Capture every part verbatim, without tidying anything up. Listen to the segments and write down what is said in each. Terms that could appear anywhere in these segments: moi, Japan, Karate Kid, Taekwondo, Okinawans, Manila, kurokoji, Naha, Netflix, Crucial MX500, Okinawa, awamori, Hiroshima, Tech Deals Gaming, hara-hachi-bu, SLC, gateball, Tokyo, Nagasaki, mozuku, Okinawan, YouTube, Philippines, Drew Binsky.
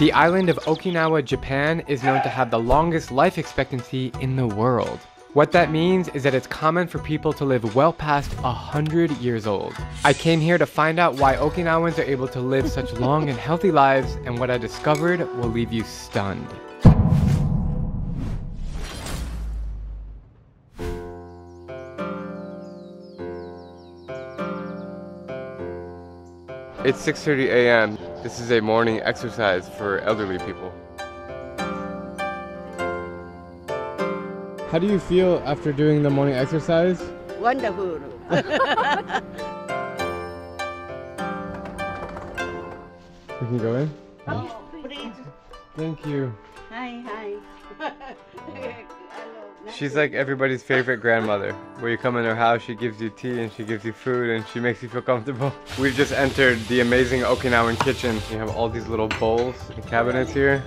The island of Okinawa, Japan is known to have the longest life expectancy in the world. What that means is that it's common for people to live well past one hundred years old. I came here to find out why Okinawans are able to live such long and healthy lives, and what I discovered will leave you stunned. It's six thirty a m This is a morning exercise for elderly people. How do you feel after doing the morning exercise? Wonderful. We can go in? Oh, please. Thank you. Hi, hi. She's like everybody's favorite grandmother. Where you come in her house, she gives you tea and she gives you food and she makes you feel comfortable. We've just entered the amazing Okinawan kitchen. You have all these little bowls and cabinets here.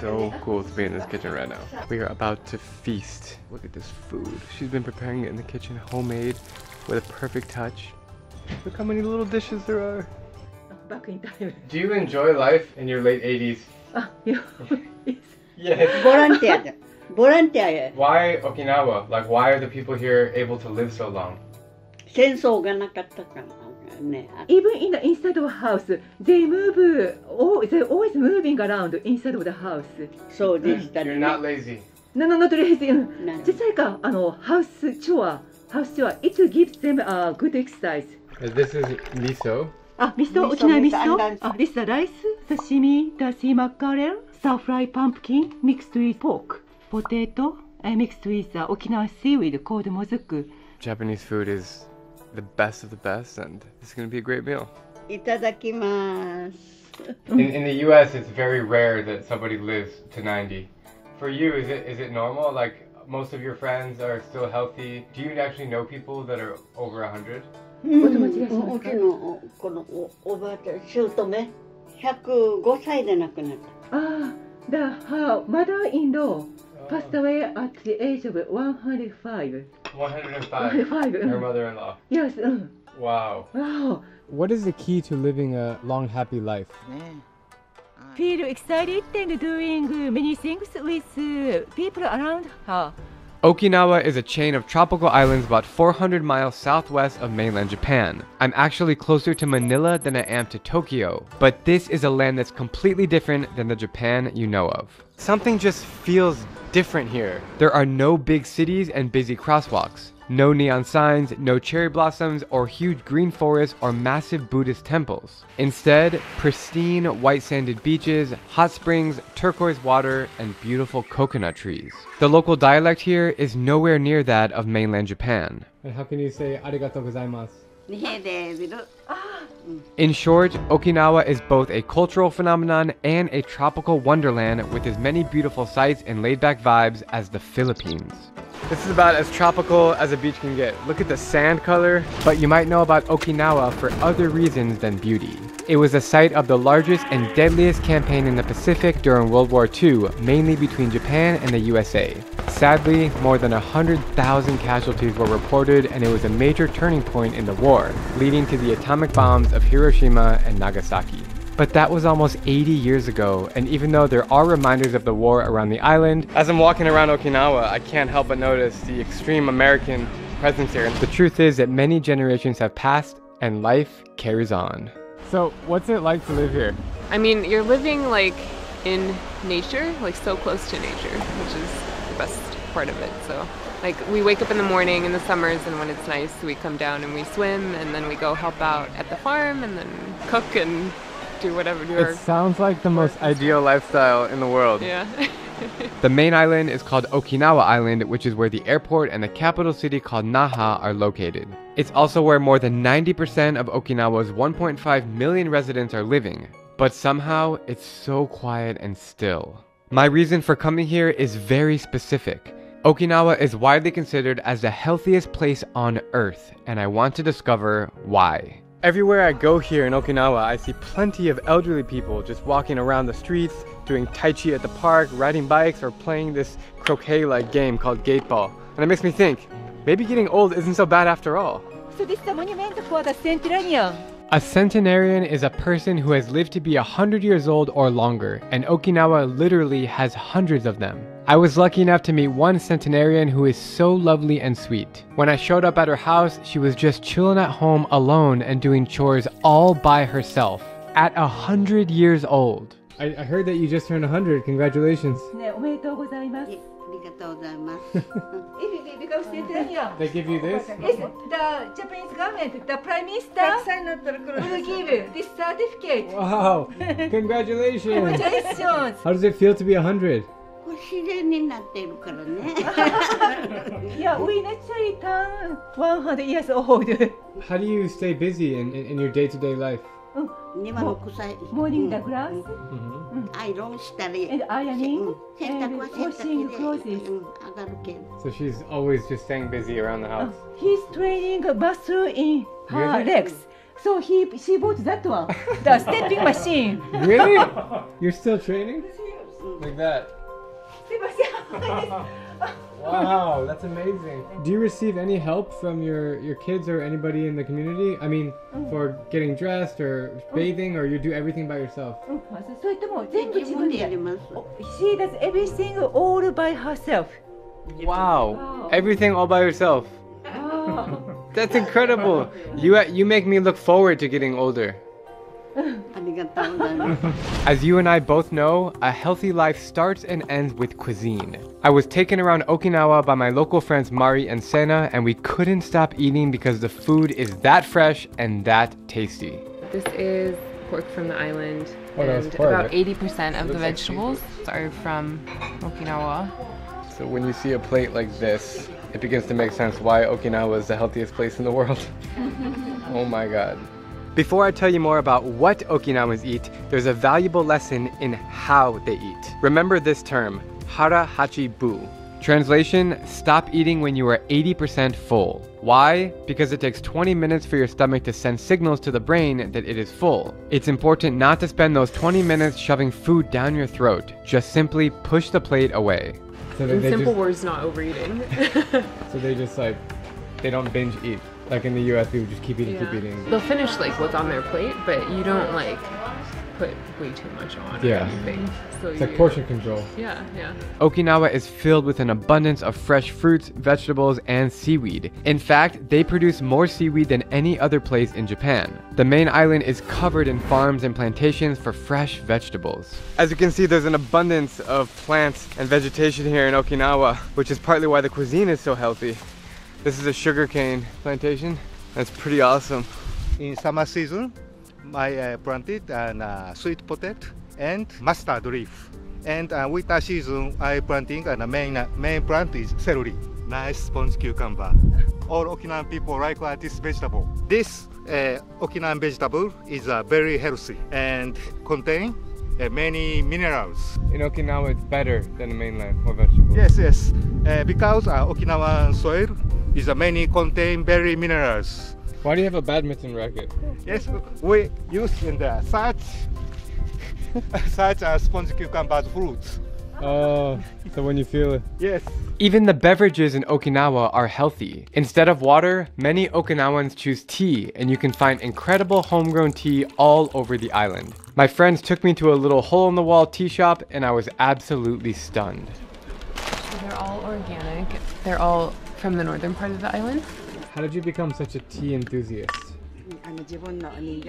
So cool to be in this kitchen right now. We are about to feast. Look at this food. She's been preparing it in the kitchen, homemade, with a perfect touch. Look how many little dishes there are. Back in time. Do you enjoy life in your late eighties? Uh, yeah. Yes. Volunteer. Volunteer. Why Okinawa? Like, why are the people here able to live so long? Even in the inside of a house, they move. Oh, they're always moving around inside of the house. So this. You're not lazy. No, no, not lazy. No. Just like a, a no, house chore, house chore. It gives them a good exercise. This is miso. Ah, miso, Okinawa miso. Ah, this is the rice, sashimi, the sea mackerel, stir-fried pumpkin mixed with pork. Potato uh, mixed with uh, Okinawan seaweed called mozuku. Japanese food is the best of the best, and it's going to be a great meal. Itadakimasu. In, in the U S, it's very rare that somebody lives to ninety. For you, is it is it normal? Like, most of your friends are still healthy. Do you actually know people that are over one hundred? Ah, the, her mother-in-law passed away at the age of one hundred five. one hundred five. Her mother-in-law. Yes. Wow. Wow. What is the key to living a long, happy life? Feel excited and doing many things with people around her. Okinawa is a chain of tropical islands about four hundred miles southwest of mainland Japan. I'm actually closer to Manila than I am to Tokyo, but this is a land that's completely different than the Japan you know of. Something just feels different here. There are no big cities and busy crosswalks, no neon signs, no cherry blossoms, or huge green forests or massive Buddhist temples. Instead, pristine white-sanded beaches, hot springs, turquoise water, and beautiful coconut trees. The local dialect here is nowhere near that of mainland Japan. And how can you say arigatou gozaimasu? In short, Okinawa is both a cultural phenomenon and a tropical wonderland with as many beautiful sights and laid-back vibes as the Philippines. This is about as tropical as a beach can get. Look at the sand color. But you might know about Okinawa for other reasons than beauty. It was the site of the largest and deadliest campaign in the Pacific during World War Two, mainly between Japan and the U S A. Sadly, more than one hundred thousand casualties were reported, and it was a major turning point in the war, leading to the atomic bombs of Hiroshima and Nagasaki. But that was almost eighty years ago, and even though there are reminders of the war around the island, as I'm walking around Okinawa, I can't help but notice the extreme American presence here. The truth is that many generations have passed, and life carries on. So, what's it like to live here? I mean, you're living like in nature, like so close to nature, which is the best part of it. So, like, we wake up in the morning in the summers, and when it's nice, we come down and we swim, and then we go help out at the farm, and then cook and do whatever you are. It sounds like the most ideal lifestyle in the world. Yeah. The main island is called Okinawa Island, which is where the airport and the capital city called Naha are located. It's also where more than ninety percent of Okinawa's one point five million residents are living. But somehow, it's so quiet and still. My reason for coming here is very specific. Okinawa is widely considered as the healthiest place on Earth, and I want to discover why. Everywhere I go here in Okinawa, I see plenty of elderly people just walking around the streets, doing tai chi at the park, riding bikes, or playing this croquet-like game called gateball. And it makes me think, maybe getting old isn't so bad after all. So this is a monument for the centenarian. A centenarian is a person who has lived to be a hundred years old or longer, and Okinawa literally has hundreds of them. I was lucky enough to meet one centenarian who is so lovely and sweet. When I showed up at her house, she was just chilling at home alone and doing chores all by herself at a hundred years old. I, I heard that you just turned one hundred. Congratulations. They give you this? Yes, the Japanese government, the Prime Minister will give this certificate. Wow, congratulations. Congratulations. How does it feel to be one hundred? Yeah, we naturally turn one hundred years old. How do you stay busy in, in, in your day-to-day life? Morning the grass, iron, and ironing, and washing clothes. So she's always just staying busy around the house. Uh, he's training a bathroom in her legs. So he, she bought that one, the stepping machine. Really? You're still training? Like that? Wow, that's amazing. Do you receive any help from your, your kids or anybody in the community? I mean, mm. for getting dressed or bathing, or you do everything by yourself? She does everything all by herself. Wow, wow. Everything all by yourself. Wow. That's incredible. You, you make me look forward to getting older. As you and I both know, a healthy life starts and ends with cuisine. I was taken around Okinawa by my local friends Mari and Sena, and we couldn't stop eating because the food is that fresh and that tasty. This is pork from the island, oh, and about eighty percent of the vegetables like are from Okinawa. So when you see a plate like this, it begins to make sense why Okinawa is the healthiest place in the world. Oh my god. Before I tell you more about what Okinawans eat, there's a valuable lesson in how they eat. Remember this term, hara-hachi-bu. Translation, stop eating when you are eighty percent full. Why? Because it takes twenty minutes for your stomach to send signals to the brain that it is full. It's important not to spend those twenty minutes shoving food down your throat. Just simply push the plate away. So in simple just, words, not overeating. So they just like, they don't binge eat. Like in the U S, people just keep eating, yeah. keep eating. They'll finish like what's on their plate, but you don't like put way too much on yeah. or anything. So it's like portion control. Yeah, yeah. Okinawa is filled with an abundance of fresh fruits, vegetables, and seaweed. In fact, they produce more seaweed than any other place in Japan. The main island is covered in farms and plantations for fresh vegetables. As you can see, there's an abundance of plants and vegetation here in Okinawa, which is partly why the cuisine is so healthy. This is a sugarcane plantation. That's pretty awesome. In summer season, I uh, planted an, uh, sweet potato and mustard leaf. And uh, winter season, I planting and the main, uh, main plant is celery. Nice sponge cucumber. All Okinawan people like uh, this vegetable. This uh, Okinawan vegetable is uh, very healthy and contain uh, many minerals. In Okinawa, it's better than the mainland for vegetables. Yes, yes. Uh, because uh, Okinawan soil is a many contain very minerals. Why do you have a badminton racket? Yes, we use in the such such as sponge cucumbers fruits. Oh, so when you feel it. Yes. Even the beverages in Okinawa are healthy. Instead of water, many Okinawans choose tea, and you can find incredible homegrown tea all over the island. My friends took me to a little hole-in-the-wall tea shop, and I was absolutely stunned. So they're all organic. They're all from the northern part of the island. How did you become such a tea enthusiast?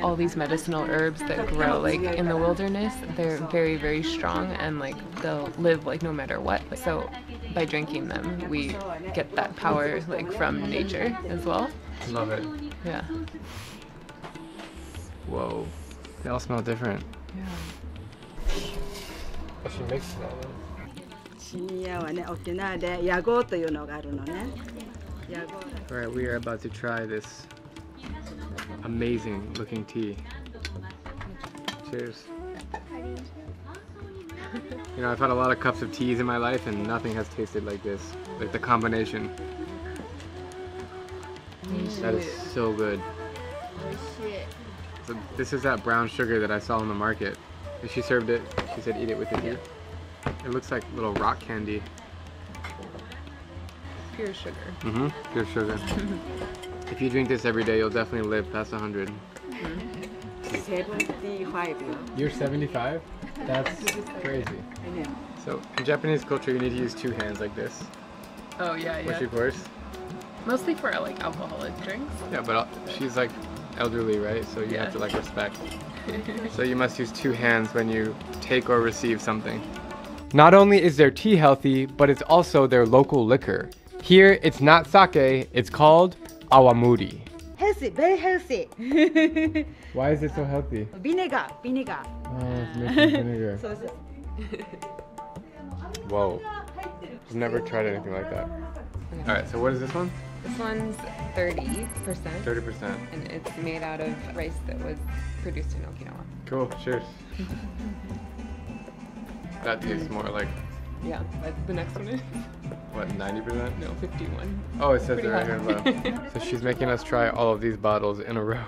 All these medicinal herbs that grow like in the wilderness, they're very, very strong and like they'll live like no matter what. So by drinking them, we get that power like from nature as well. Love it. Yeah. Whoa. They all smell different. Yeah. Oh, she makes that. Alright, we are about to try this amazing looking tea. Cheers. You know, I've had a lot of cups of teas in my life and nothing has tasted like this. Like the combination. That is so good. So this is that brown sugar that I saw in the market. She served it, she said eat it with the tea. It looks like little rock candy. Pure sugar. Mm-hmm. Pure sugar. If you drink this every day, you'll definitely live past one hundred. Mm-hmm. seventy-five. You're seventy-five? That's crazy. I know. So in Japanese culture, you need to use two hands like this. Oh yeah, yeah. When she pours. Mostly for like alcoholic drinks. Yeah, but she's like elderly, right? So you yeah. have to like respect. So you must use two hands when you take or receive something. Not only is their tea healthy, but it's also their local liquor. Here, it's not sake, it's called awamori. Healthy, very healthy. Why is it so healthy? Vinegar, vinegar. Oh, it's making vinegar. Whoa. I've never tried anything like that. Okay. Alright, so what is this one? This one's thirty percent. thirty percent. And it's made out of rice that was produced in Okinawa. Cool, cheers. That tastes more like... Yeah, but the next one is... What, ninety percent? No, fifty-one. Oh, it says it right here in the bottom. So she's making us try all of these bottles in a row.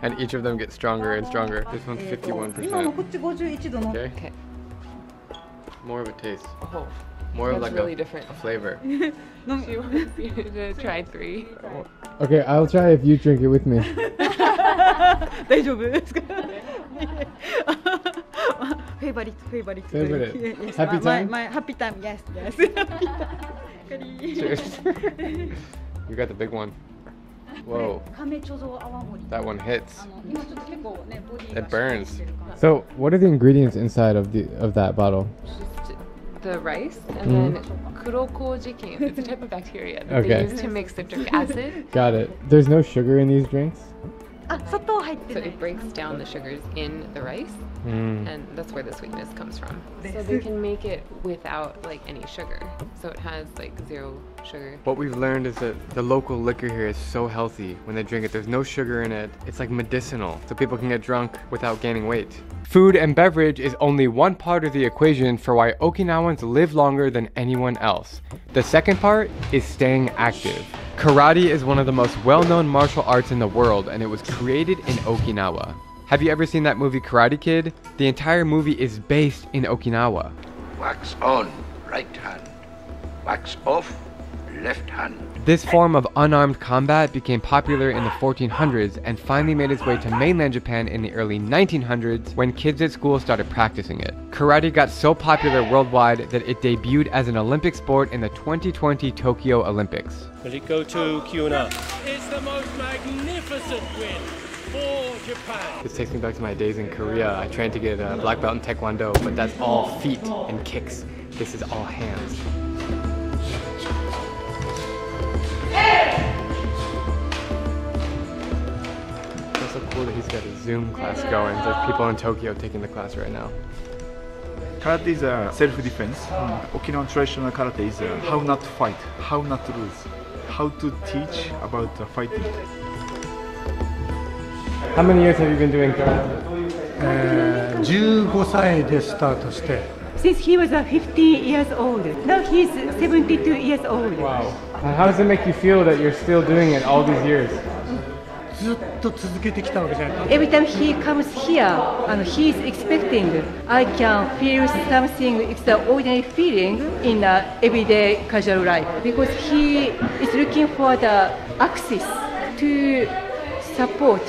And each of them gets stronger and stronger. This one's fifty-one percent. Okay. Okay. More of a taste. Oh. More That's of like really a, different. a flavor. She wants you to try three. Okay, I'll try if you drink it with me. Favorite, favorite. Favorite. Yes, happy my, time? My, my happy time, yes, yes. Happy time. Cheers. You got the big one. Whoa. That one hits. It burns. So, what are the ingredients inside of the of that bottle? The rice and mm. then kurokoji cane. It's a type of bacteria that okay. they use to make citric acid. Got it. There's no sugar in these drinks? So it breaks down the sugars in the rice mm. and that's where the sweetness comes from. So they can make it without like any sugar. So it has like zero sugar. What we've learned is that the local liquor here is so healthy. When they drink it, there's no sugar in it. It's like medicinal. So people can get drunk without gaining weight. Food and beverage is only one part of the equation for why Okinawans live longer than anyone else. The second part is staying active. Karate is one of the most well-known martial arts in the world, and it was created in Okinawa. Have you ever seen that movie Karate Kid? The entire movie is based in Okinawa. Wax on, right hand. Wax off, left hand. This form of unarmed combat became popular in the fourteen hundreds and finally made its way to mainland Japan in the early nineteen hundreds when kids at school started practicing it. Karate got so popular worldwide that it debuted as an Olympic sport in the twenty twenty Tokyo Olympics. Let it go to Kyuna. It's the most magnificent win for Japan. This takes me back to my days in Korea. I trained to get a black belt in Taekwondo, but that's all feet and kicks. This is all hands. Cool that he's got a Zoom class going. There's people in Tokyo taking the class right now. Karate is a self-defense. Mm. Okinawan traditional karate is a how not to fight, how not to lose, how to teach about fighting. How many years have you been doing karate? fifteen years. Since he was fifteen years old. Now he's seventy-two years old. Wow. How does it make you feel that you're still doing it all these years? Every time he comes here, and he is expecting, I can feel something extraordinary feeling in uh, everyday casual life because he is looking for the axis to support.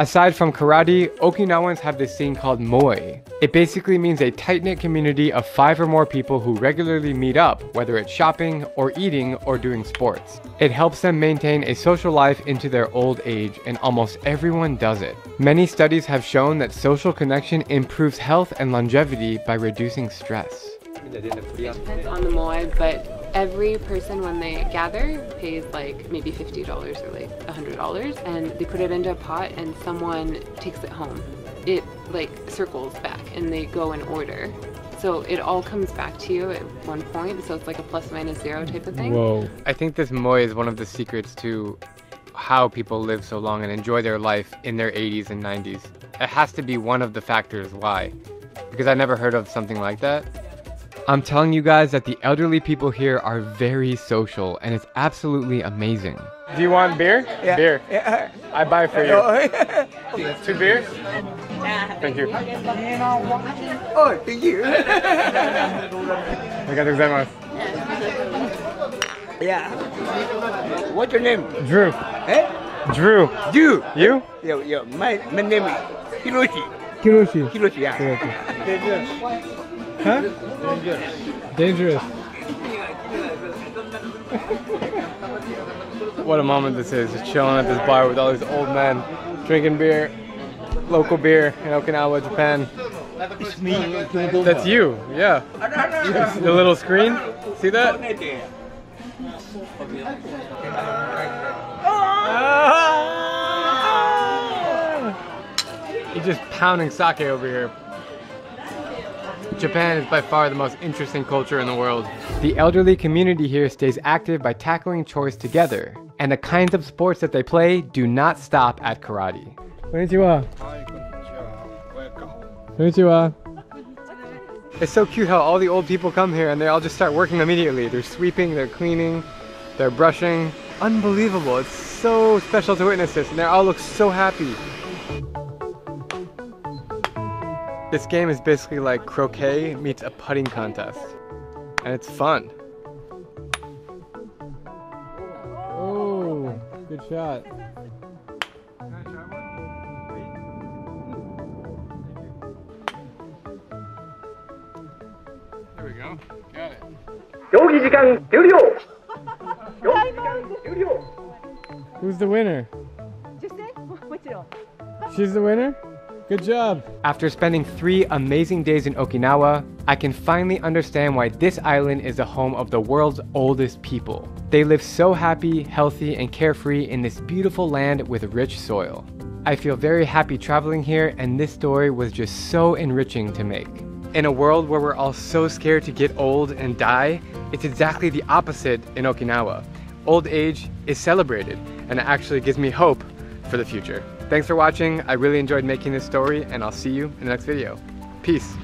Aside from karate, Okinawans have this thing called moi. It basically means a tight-knit community of five or more people who regularly meet up, whether it's shopping or eating or doing sports. It helps them maintain a social life into their old age, and almost everyone does it. Many studies have shown that social connection improves health and longevity by reducing stress. It depends on the moi, but every person when they gather pays like maybe fifty dollars or like one hundred dollars, and they put it into a pot and someone takes it home. It like circles back and they go in order. So it all comes back to you at one point, so it's like a plus minus zero type of thing. Whoa. I think this moi is one of the secrets to how people live so long and enjoy their life in their eighties and nineties. It has to be one of the factors why, because I never heard of something like that. I'm telling you guys that the elderly people here are very social, and it's absolutely amazing. Do you want beer? Yeah. Beer. Yeah. I buy for you. Two beers? Thank you. Oh, thank you. Arigatou gozaimasu. Yeah. What's your name? Drew. Eh? Drew. Drew. You? Yeah, yeah. My, my name is Hiroshi. Hiroshi. Hiroshi, yeah. Hiroshi. Dangerous. Huh? Dangerous. Dangerous. What a moment this is. Just chilling at this bar with all these old men, drinking beer, local beer in Okinawa, Japan. It's me. That's you, yeah. The little screen. See that? He's just pounding sake over here. Japan is by far the most interesting culture in the world. The elderly community here stays active by tackling chores together, and the kinds of sports that they play do not stop at karate. Konnichiwa. Konnichiwa. It's so cute how all the old people come here and they all just start working immediately. They're sweeping, they're cleaning, they're brushing. Unbelievable. It's so special to witness this, and they all look so happy. This game is basically like croquet meets a putting contest, and it's fun. Oh, good shot. There we go. Got it. Who's the winner? She's the winner? Good job! After spending three amazing days in Okinawa, I can finally understand why this island is the home of the world's oldest people. They live so happy, healthy, and carefree in this beautiful land with rich soil. I feel very happy traveling here, and this story was just so enriching to make. In a world where we're all so scared to get old and die, it's exactly the opposite in Okinawa. Old age is celebrated, and it actually gives me hope for the future. Thanks for watching. I really enjoyed making this story, and I'll see you in the next video. Peace.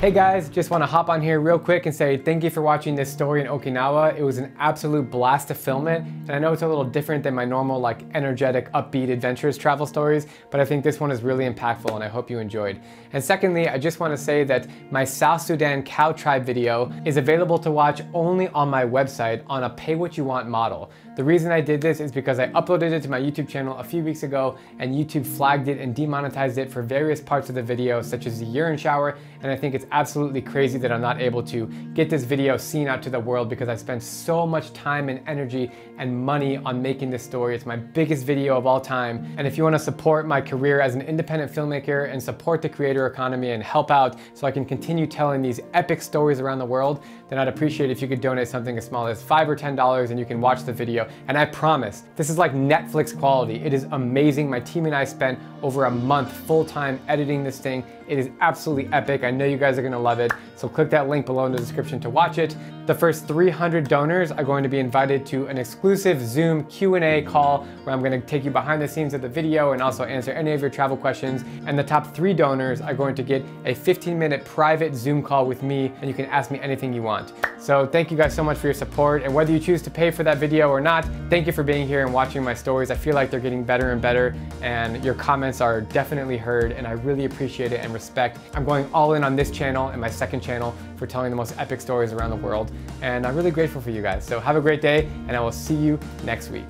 Hey guys, just want to hop on here real quick and say thank you for watching this story in Okinawa. It was an absolute blast to film it, and I know it's a little different than my normal like energetic, upbeat adventures travel stories, but I think this one is really impactful and I hope you enjoyed. And secondly, I just want to say that my South Sudan cow tribe video is available to watch only on my website on a pay what you want model. The reason I did this is because I uploaded it to my YouTube channel a few weeks ago and YouTube flagged it and demonetized it for various parts of the video, such as the urine shower, and I think it's absolutely crazy that I'm not able to get this video seen out to the world because I spent so much time and energy and money on making this story. It's my biggest video of all time, and if you want to support my career as an independent filmmaker and support the creator economy and help out so I can continue telling these epic stories around the world, then I'd appreciate if you could donate something as small as five or ten dollars and you can watch the video. And I promise, this is like Netflix quality. It is amazing. My team and I spent over a month full-time editing this thing. It is absolutely epic. I know you guys are gonna love it. So click that link below in the description to watch it. The first three hundred donors are going to be invited to an exclusive Zoom Q and A call where I'm gonna take you behind the scenes of the video and also answer any of your travel questions. And the top three donors are going to get a fifteen minute private Zoom call with me, and you can ask me anything you want. So thank you guys so much for your support. And whether you choose to pay for that video or not, thank you for being here and watching my stories. I feel like they're getting better and better, and your comments are definitely heard, and I really appreciate it and respect. I'm going all in on this channel and my second channel for telling the most epic stories around the world, and I'm really grateful for you guys. So have a great day, and I will see you next week.